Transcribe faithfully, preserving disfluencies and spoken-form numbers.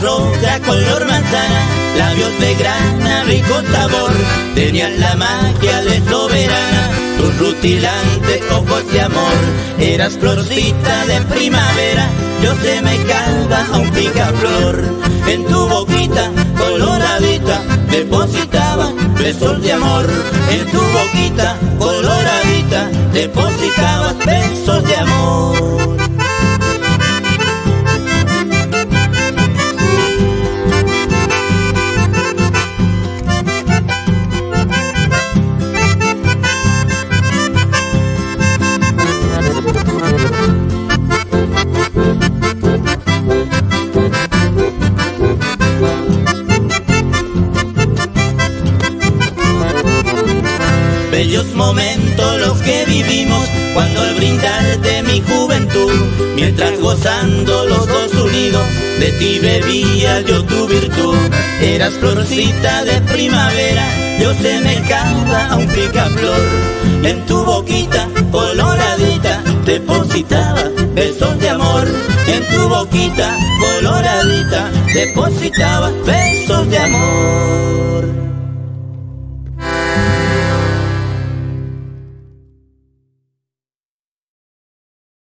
Roja, color manzana, labios de grana, rico sabor. Tenían la magia de soberana, tus rutilantes ojos de amor. Eras florcita de primavera, yo semejaba a un picaflor. En tu boquita coloradita, depositaba besos de amor. En tu boquita coloradita, depositaba besos de amor. Bellos momentos los que vivimos cuando al brindarte mi juventud, mientras gozando los dos unidos, de ti bebía yo tu virtud. Eras florcita de primavera, yo semejaba a un picaflor. En tu boquita coloradita depositaba besos de amor. En tu boquita coloradita depositaba besos de amor.